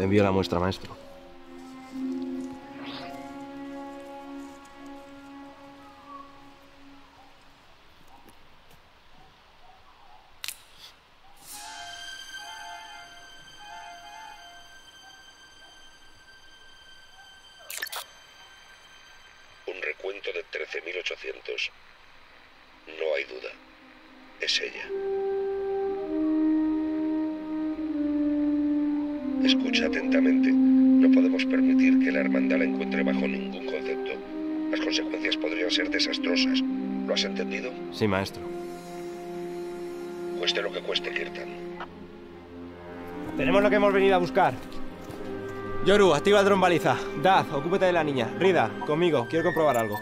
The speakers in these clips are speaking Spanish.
Le envío la muestra, maestro. Un recuento de 13.800. No hay duda. Es ella. Escucha atentamente. No podemos permitir que la hermandad la encuentre bajo ningún concepto. Las consecuencias podrían ser desastrosas. ¿Lo has entendido? Sí, maestro. Cueste lo que cueste, Kirtan. Tenemos lo que hemos venido a buscar. Yoru, activa el dron baliza. Daz, ocúpate de la niña. Rida, conmigo. Quiero comprobar algo.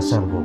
a salvo.